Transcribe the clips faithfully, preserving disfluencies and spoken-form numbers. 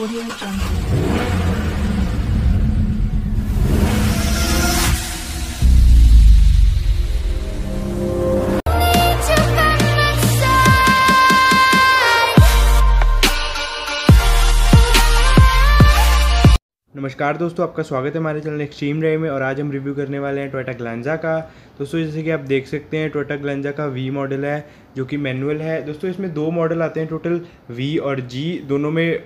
नमस्कार दोस्तों, आपका स्वागत है हमारे चैनल एक्सट्रीम ड्राइव में। और आज हम रिव्यू करने वाले हैं टोयोटा ग्लांजा का। दोस्तों जैसे कि आप देख सकते हैं टोयोटा ग्लांजा का वी मॉडल है जो कि मैनुअल है। दोस्तों इसमें दो मॉडल आते हैं टोटल, वी और जी, दोनों में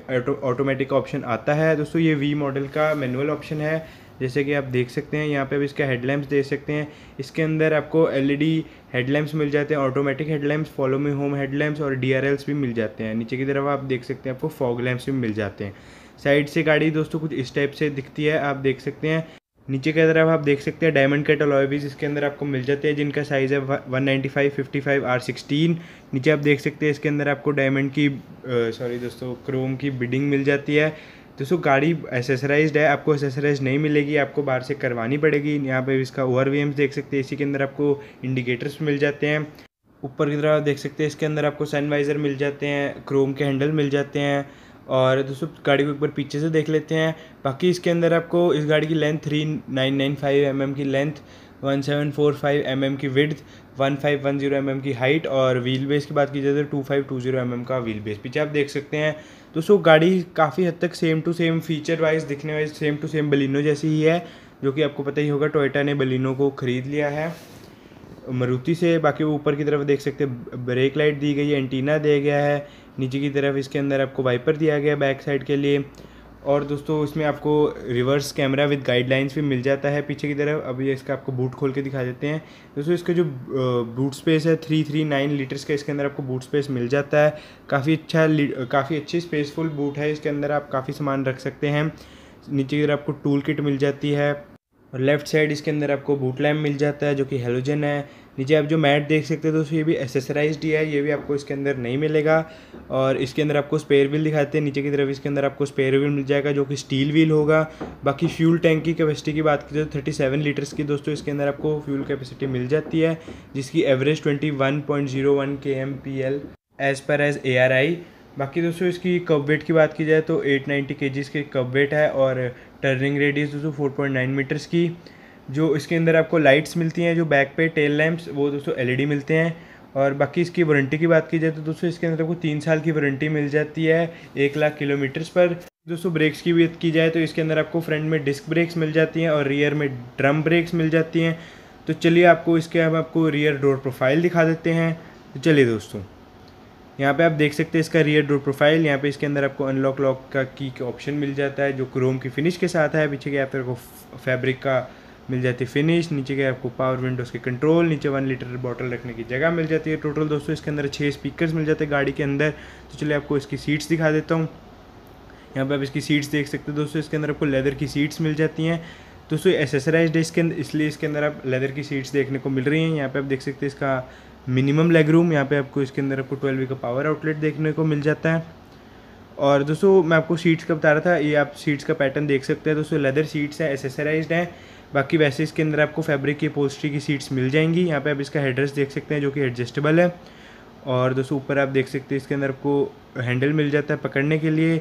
ऑटोमेटिक ऑप्शन आता है। दोस्तों ये वी मॉडल का मैनुअल ऑप्शन है। जैसे कि आप देख सकते हैं यहाँ पे आप इसका हेडलैम्प्स देख सकते हैं। इसके अंदर आपको एलईडी हेडलैम्प्स मिल जाते हैं, automatic headlamps, follow me home headlamps और डीआरएल्स भी मिल जाते हैं। नीचे की तरफ आप देख सकते हैं आपको फॉग लैम्प्स भी मिल जाते हैं। साइड से गाड़ी दोस्तों कुछ इस टाइप से दिखती है, आप देख सकते हैं। नीचे की तरफ आप देख सकते हैं डायमंड कट अलॉय व्हील्स इसके अंदर आपको मिल जाते हैं, जिनका साइज़ है one ninety five fifty five R sixteen. नीचे आप देख सकते हैं इसके अंदर आपको डायमंड की सॉरी दोस्तों क्रोम की बिडिंग मिल जाती है। दोस्तों गाड़ी एसेसराइज्ड है, आपको एसेसराइज नहीं मिलेगी, आपको बाहर से करवानी पड़ेगी। यहाँ पे इसका ओवर वी एम्स देख सकते हैं, इसी के अंदर आपको इंडिकेटर्स मिल जाते हैं। ऊपर की तरफ देख सकते हैं इसके अंदर आपको सनवाइज़र मिल जाते हैं, क्रोम के हैंडल मिल जाते हैं। और दोस्तों गाड़ी को एक बार पीछे से देख लेते हैं। बाकी इसके अंदर आपको इस गाड़ी की length three nine nine five M M की length, one seven four five M M की width, one five one zero M M की हाइट और व्हील बेस की बात की जाए तो two five two zero M M का व्हील बेस। पीछे आप देख सकते हैं दोस्तों गाड़ी काफ़ी हद तक same to same feature wise, दिखने wise same to same Baleno जैसी ही है, जो कि आपको पता ही होगा टोयोटा ने बलिनो को ख़रीद लिया है मारुति से। बाकी वो ऊपर की तरफ देख सकते हैं ब्रेक लाइट दी गई है, एंटीना दिया गया है, नीचे की तरफ इसके अंदर आपको वाइपर दिया गया है बैक साइड के लिए। और दोस्तों इसमें आपको रिवर्स कैमरा विद गाइडलाइंस भी मिल जाता है पीछे की तरफ। अभी इसका आपको बूट खोल के दिखा देते हैं। दोस्तों इसका जो बूट स्पेस है थ्री थ्री नाइन लीटर्स का, इसके अंदर आपको बूट स्पेस मिल जाता है। काफ़ी अच्छा काफ़ी अच्छी स्पेसफुल बूट है, इसके अंदर आप काफ़ी सामान रख सकते हैं। नीचे की तरफ आपको टूल किट मिल जाती है और लेफ़्ट साइड इसके अंदर आपको बूट लैम्प मिल जाता है जो कि हेलोजन है। नीचे आप जो मैट देख सकते हैं दोस्तों ये भी एसेसराइज्ड ही है, ये भी आपको इसके अंदर नहीं मिलेगा। और इसके अंदर आपको स्पेयर व्हील दिखाते हैं, नीचे की तरफ इसके अंदर आपको स्पेयर व्हील मिल जाएगा जो कि स्टील व्हील होगा। बाकी फ्यूल टैंक की कैपेसिटी की बात की जाए तो थर्टी सेवन लीटर्स की दोस्तों इसके अंदर आपको फ्यूल कैपेसिटी मिल जाती है, जिसकी average twenty one point zero one K M P L as per as A R I. बाकी दोस्तों इसकी कप वेट की बात की जाए तो एट नाइन्टी केजीज़ की कप वेट है और टर्निंग रेडियस दोस्तों फोर पॉइंट नाइन मीटर्स की। जो इसके अंदर आपको लाइट्स मिलती हैं जो बैक पे टेल लैम्प्स, वो दोस्तों एलईडी मिलते हैं। और बाकी इसकी वारंटी की बात की जाए तो दोस्तों इसके अंदर आपको तीन साल की वारंटी मिल जाती है एक लाख किलोमीटर्स पर। दोस्तों ब्रेक्स की बात की जाए तो इसके अंदर आपको फ्रंट में डिस्क ब्रेक्स मिल जाती हैं और रियर में ड्रम ब्रेक्स मिल जाती हैं। तो चलिए आपको इसके हम आपको रियर डोर प्रोफाइल दिखा देते हैं। तो चलिए दोस्तों यहाँ पे आप देख सकते हैं इसका रियर डोर प्रोफाइल। यहाँ पे इसके अंदर आपको अनलॉक लॉक का की का ऑप्शन मिल जाता है जो क्रोम की फिनिश के साथ है। पीछे के आप को फैब्रिक का मिल जाती है फिनिश। नीचे के आपको पावर विंडोज़ के कंट्रोल, नीचे वन लीटर बॉटल रखने की जगह मिल जाती है। टोटल दोस्तों इसके अंदर छः स्पीकर्स मिल जाते हैं गाड़ी के अंदर। तो चलिए आपको इसकी सीट्स दिखा देता हूँ। यहाँ पर आप इसकी सीट्स देख सकते हैं दोस्तों, इसके अंदर आपको लेदर की सीट्स मिल जाती हैं। दोस्तों एसेसराइज्ड है इसके अंदर, इसलिए इसके अंदर आप लेदर की सीट्स देखने को मिल रही हैं। यहाँ पर आप देख सकते हैं इसका मिनिमम लेग रूम, यहाँ पे आपको इसके अंदर आपको ट्वेल्व वी का पावर आउटलेट देखने को मिल जाता है। और दोस्तों मैं आपको सीट्स का बता रहा था, ये आप सीट्स का पैटर्न देख सकते हैं दोस्तों, लेदर सीट्स हैं, एसेसराइज्ड हैं। बाकी वैसे इसके अंदर आपको फैब्रिक की पोस्ट्री की सीट्स मिल जाएंगी। यहाँ पे आप इसका हेडरेस्ट देख सकते हैं जो कि एडजस्टेबल है। और दोस्तों ऊपर आप देख सकते हैं इसके अंदर आपको हैंडल मिल जाता है पकड़ने के लिए।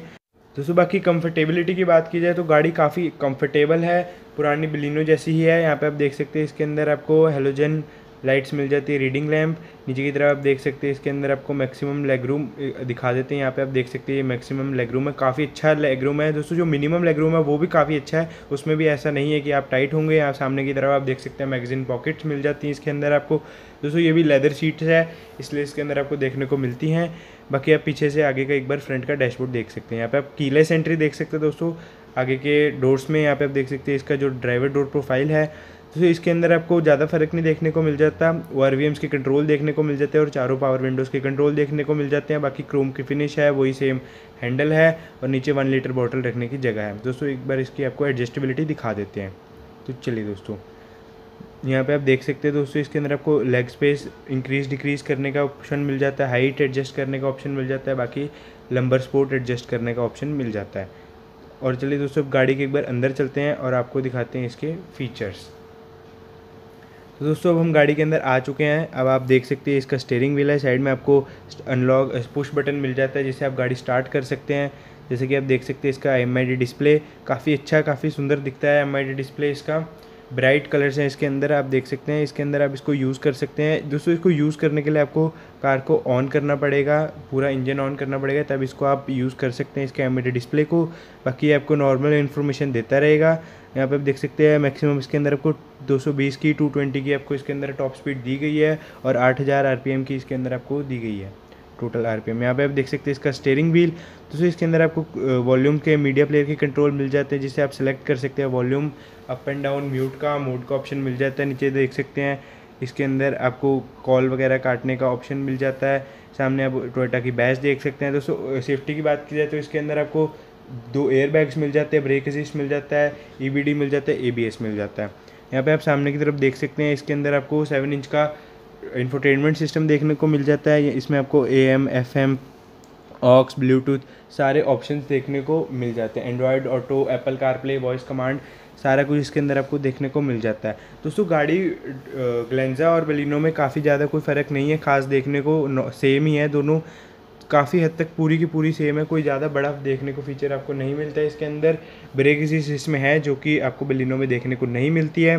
दोस्तों बाकी कंफर्टेबिलिटी की बात की जाए तो गाड़ी काफ़ी कंफर्टेबल है, पुरानी बलिनो जैसी ही है। यहाँ पर आप देख सकते हैं इसके अंदर आपको हेलोजन लाइट्स मिल जाती है, रीडिंग लैम्प। नीचे की तरफ आप देख सकते हैं इसके अंदर आपको मैक्सिमम लेग रूम दिखा देते हैं। यहाँ पे आप देख सकते हैं ये मैक्सिमम लेग रूम है, काफ़ी अच्छा लेग रूम है। दोस्तों जो मिनिमम लेग रूम है वो भी काफ़ी अच्छा है, उसमें भी ऐसा नहीं है कि आप टाइट होंगे। यहाँ सामने की तरफ आप देख सकते हैं मैगजीन पॉकेट्स मिल जाती हैं इसके अंदर आपको। दोस्तों ये भी लेदर सीट्स है, इसलिए इसके अंदर आपको देखने को मिलती हैं। बाकी आप पीछे से आगे का एक बार फ्रंट का डैशबोर्ड देख सकते हैं। यहाँ पर आप कीलेस एंट्री देख सकते हैं दोस्तों आगे के डोर्स में। यहाँ पर आप देख सकते हैं इसका जो ड्राइवर डोर प्रोफाइल है तो इसके अंदर आपको ज़्यादा फर्क नहीं देखने को मिल जाता। वो आर वी एम्स के कंट्रोल देखने को मिल जाते हैं और चारों पावर विंडोज़ के कंट्रोल देखने को मिल जाते हैं। बाकी क्रोम की फिनिश है, वही सेम हैंडल है और नीचे वन लीटर बॉटल रखने की जगह है। दोस्तों एक बार इसकी आपको एडजस्टेबिलिटी दिखा देते हैं। तो चलिए दोस्तों यहाँ पे आप देख सकते हैं दोस्तों इसके अंदर आपको लेग स्पेस इंक्रीज़ डिक्रीज़ करने का ऑप्शन मिल जाता है, हाइट एडजस्ट करने का ऑप्शन मिल जाता है, बाकी लंबर स्पोर्ट एडजस्ट करने का ऑप्शन मिल जाता है। और चलिए दोस्तों गाड़ी के एक बार अंदर चलते हैं और आपको दिखाते हैं इसके फीचर्स। तो दोस्तों अब हम गाड़ी के अंदर आ चुके हैं। अब आप देख सकते हैं इसका स्टीयरिंग व्हील है, साइड में आपको अनलॉक पुश बटन मिल जाता है जिससे आप गाड़ी स्टार्ट कर सकते हैं। जैसे कि आप देख सकते हैं इसका एम आई डी डिस्प्ले काफ़ी अच्छा काफ़ी सुंदर दिखता है। एम आई डी डिस्प्ले इसका ब्राइट कलर्स हैं इसके अंदर, आप देख सकते हैं। इसके अंदर आप इसको यूज़ कर सकते हैं। दोस्तों, इसको यूज़ करने के लिए आपको कार को ऑन करना पड़ेगा, पूरा इंजन ऑन करना पड़ेगा, तब इसको आप यूज़ कर सकते हैं इसके एमआईडी डिस्प्ले को। बाकी आपको नॉर्मल इन्फॉर्मेशन देता रहेगा। यहाँ पे आप देख सकते हैं मैक्सिमम इसके अंदर आपको दो सौ बीस की दो सौ बीस की आपको इसके अंदर टॉप स्पीड दी गई है और आठ हज़ार आरपीएम की इसके अंदर आपको दी गई है टोटल आरपीएम। यहाँ पे आप देख सकते हैं इसका स्टेयरिंग व्हील। दोस्तों, इसके अंदर आपको वॉल्यूम के मीडिया प्लेयर के कंट्रोल मिल जाते हैं, जिसे आप सेलेक्ट कर सकते हैं। Volume, up and down, mute का, मोड का ऑप्शन मिल जाता है। नीचे देख सकते हैं इसके अंदर आपको कॉल वगैरह काटने का ऑप्शन मिल जाता है। सामने आप टोयोटा की बैच देख सकते हैं। दोस्तों, सेफ्टी की बात की जाए तो इसके अंदर आपको दो एयरबैग्स मिल जाते हैं, ब्रेक असिस्ट मिल जाता है, ईबीडी मिल जाता है, एबीएस मिल जाता है। यहाँ पे आप सामने की तरफ देख सकते हैं इसके अंदर आपको सेवन इंच का इंफोटेनमेंट सिस्टम देखने को मिल जाता है। इसमें आपको एएम, एफएम, ऑक्स, ब्लूटूथ सारे ऑप्शंस देखने को मिल जाते हैं। Android Auto, Apple CarPlay, voice command सारा कुछ इसके अंदर आपको देखने को मिल जाता है। दोस्तों, गाड़ी ग्लेंजा और बलिनो में काफ़ी ज़्यादा कोई फ़र्क नहीं है खास देखने को, सेम ही है दोनों, काफ़ी हद तक पूरी की पूरी सेम है। कोई ज़्यादा बड़ा देखने को फीचर आपको नहीं मिलता है इसके अंदर। ब्रेक असिस्ट में है जो कि आपको बलिनो में देखने को नहीं मिलती है।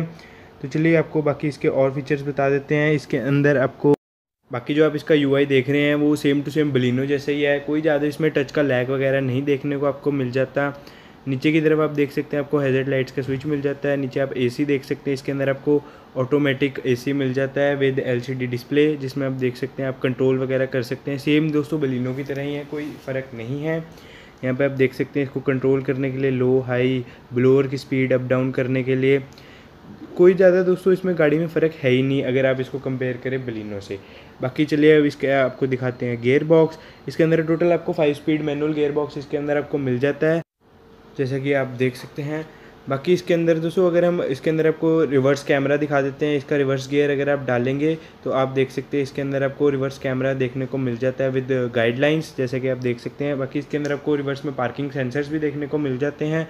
तो चलिए आपको बाकी इसके और फीचर्स बता देते हैं। इसके अंदर आपको बाकी जो आप इसका यूआई देख रहे हैं वो सेम टू सेम बलिनो जैसे ही है। कोई ज़्यादा इसमें टच का लैग वगैरह नहीं देखने को आपको मिल जाता। नीचे की तरफ आप देख सकते हैं आपको हैजर्ड लाइट्स का स्विच मिल जाता है। नीचे आप एसी देख सकते हैं। इसके अंदर आपको ऑटोमेटिक एसी मिल जाता है विद एलसीडी डिस्प्ले, जिसमें आप देख सकते हैं आप कंट्रोल वगैरह कर सकते हैं। सेम दोस्तों बलिनो की तरह ही है, कोई फ़र्क नहीं है। यहाँ पे आप देख सकते हैं इसको कंट्रोल करने के लिए लो, हाई, ब्लोअर की स्पीड अप डाउन करने के लिए। कोई ज़्यादा दोस्तों इसमें गाड़ी में फ़र्क है ही नहीं अगर आप इसको कंपेयर करें बलिनो से। बाकी चलिए अब इसके आपको दिखाते हैं गियर बॉक्स। इसके अंदर टोटल आपको five speed manual gear box इसके अंदर आपको मिल जाता है, जैसा कि आप देख सकते हैं। बाकी इसके अंदर दोस्तों अगर हम इसके अंदर आपको रिवर्स कैमरा दिखा देते हैं, इसका रिवर्स गियर अगर आप डालेंगे तो आप देख सकते हैं इसके अंदर आपको रिवर्स कैमरा देखने को मिल जाता है विद गाइडलाइंस, जैसे कि आप देख सकते हैं। बाकी इसके अंदर आपको रिवर्स में पार्किंग सेंसर्स भी देखने को मिल जाते हैं।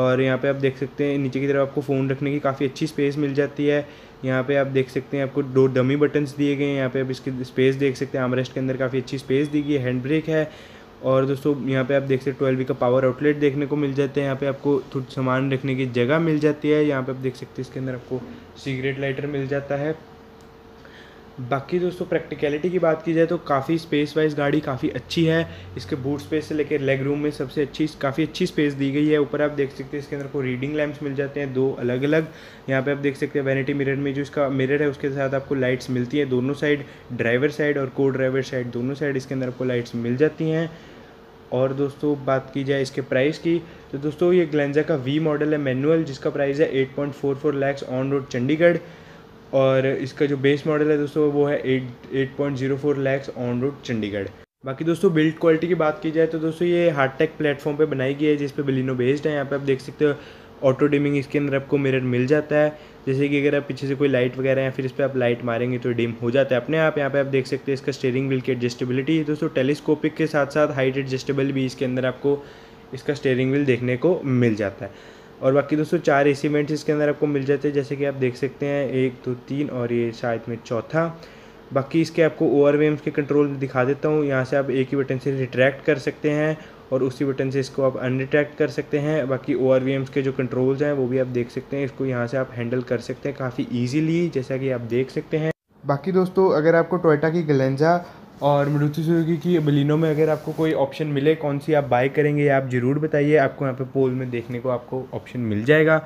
और यहाँ पे आप देख सकते हैं नीचे की तरफ आपको फ़ोन रखने की काफ़ी अच्छी स्पेस मिल जाती है। यहाँ पे आप देख सकते हैं आपको दो डमी बटन्स दिए गए हैं। यहाँ पे आप इसकी स्पेस देख सकते हैं, आर्मरेस्ट के अंदर काफ़ी अच्छी स्पेस दी गई है। हैंड ब्रेक है। और दोस्तों यहाँ पे आप देख सकते हैं ट्वेल्व वी का पावर आउटलेट देखने को मिल जाता है। यहाँ पे आपको थोड़ा सामान रखने की जगह मिल जाती है। यहाँ पे आप देख सकते हैं इसके अंदर आपको सिगरेट लाइटर मिल जाता है। बाकी दोस्तों प्रैक्टिकलिटी की बात की जाए तो काफ़ी स्पेस वाइज गाड़ी काफ़ी अच्छी है। इसके बूट स्पेस से लेकर लेग रूम में सबसे अच्छी काफ़ी अच्छी स्पेस दी गई है। ऊपर आप देख सकते हैं इसके अंदर आपको रीडिंग लैंप्स मिल जाते हैं, दो अलग अलग। यहाँ पे आप देख सकते हैं वैनिटी मिरर में जो इसका मिरर है उसके साथ आपको लाइट्स मिलती है दोनों साइड, ड्राइवर साइड और को ड्राइवर साइड, दोनों साइड इसके अंदर आपको लाइट्स मिल जाती हैं। और दोस्तों बात की जाए इसके प्राइस की तो दोस्तों ये ग्लेंजा का वी मॉडल है मैनुअल, जिसका प्राइस है eight point four four lakhs on road Chandigarh. और इसका जो बेस मॉडल है दोस्तों वो है eight eight point zero four lakhs on road Chandigarh. बाकी दोस्तों बिल्ड क्वालिटी की बात की जाए तो दोस्तों ये हार्डटेक प्लेटफॉर्म पे बनाई गई है जिस पे बलिनो बेस्ड है। यहाँ पे आप देख सकते हो ऑटो डिमिंग इसके अंदर आपको मिरर मिल जाता है, जैसे कि अगर आप पीछे से कोई लाइट वगैरह या फिर इस पर आप लाइट मारेंगे तो डिम हो जाता है अपने आप। यहाँ पे आप देख सकते हैं इसका स्टीयरिंग व्हील की एडजस्टेबिलिटी दोस्तों टेलीस्कोपिक के साथ साथ हाइट एडजस्टेबल भी इसके अंदर आपको इसका स्टीयरिंग व्हील देखने को मिल जाता है। और बाकी दोस्तों चार एसी वेंट्स इसके अंदर आपको मिल जाते हैं, जैसे कि आप देख सकते हैं एक दो तीन और ये शायद में चौथा। बाकी इसके आपको ओवरवेम्स के कंट्रोल दिखा देता हूँ। यहाँ से आप एक ही बटन से रिट्रैक्ट कर सकते हैं और उसी बटन से इसको आप अनरिट्रैक्ट कर सकते हैं। बाकी ओवरवेम्स के जो कंट्रोल्स हैं वो भी आप देख सकते हैं, इसको यहाँ से आप हैंडल कर सकते हैं काफ़ी ईजिली, जैसा कि आप देख सकते हैं। बाकी दोस्तों अगर आपको टोयोटा की ग्लेंजा और मारुति सुजुकी की बलिनो में अगर आपको कोई ऑप्शन मिले कौन सी आप बाय करेंगे आप ज़रूर बताइए, आपको यहाँ पे पोल में देखने को आपको ऑप्शन मिल जाएगा।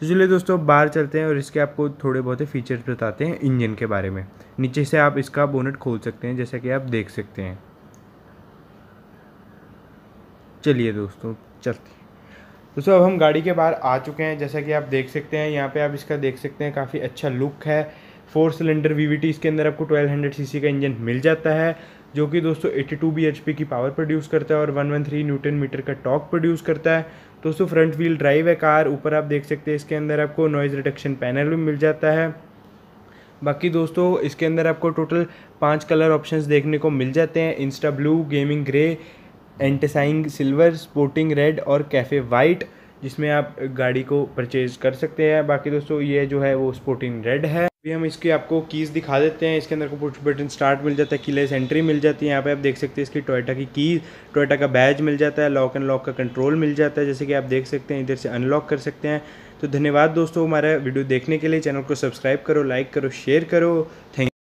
तो चलिए दोस्तों बाहर चलते हैं और इसके आपको थोड़े बहुत फीचर्स बताते हैं इंजन के बारे में। नीचे से आप इसका बोनट खोल सकते हैं जैसा कि आप देख सकते हैं। चलिए दोस्तों चलते हैं। दोस्तों अब हम गाड़ी के बाहर आ चुके हैं, जैसा कि आप देख सकते हैं। यहाँ पर आप इसका देख सकते हैं काफ़ी अच्छा लुक है। फोर सिलेंडर वीवीटी इसके अंदर आपको ट्वेल्व हंड्रेड सीसी का इंजन मिल जाता है, जो कि दोस्तों एटी टू बीएचपी की पावर प्रोड्यूस करता है और one hundred thirteen newton metre का टॉर्क प्रोड्यूस करता है। दोस्तों फ्रंट व्हील ड्राइव है कार। ऊपर आप देख सकते हैं इसके अंदर आपको नॉइज़ रिडक्शन पैनल भी मिल जाता है। बाकी दोस्तों इसके अंदर आपको टोटल पाँच कलर ऑप्शंस देखने को मिल जाते हैं। Insta blue, gaming grey, enticing silver, sporting red और कैफ़े वाइट, जिसमें आप गाड़ी को परचेज़ कर सकते हैं। बाकी दोस्तों ये जो है वो स्पोर्टिंग रेड है। अभी हम इसकी आपको कीज़ दिखा देते हैं। इसके अंदर को पुश बटन स्टार्ट मिल जाता है, कीलेस एंट्री मिल जाती है। यहाँ पे आप देख सकते हैं इसकी टोयोटा की की टोयोटा का बैज मिल जाता है, लॉक एंड लॉक का कंट्रोल मिल जाता है, जैसे कि आप देख सकते हैं इधर से अनलॉक कर सकते हैं। तो धन्यवाद दोस्तों हमारा वीडियो देखने के लिए। चैनल को सब्सक्राइब करो, लाइक करो, शेयर करो। थैंक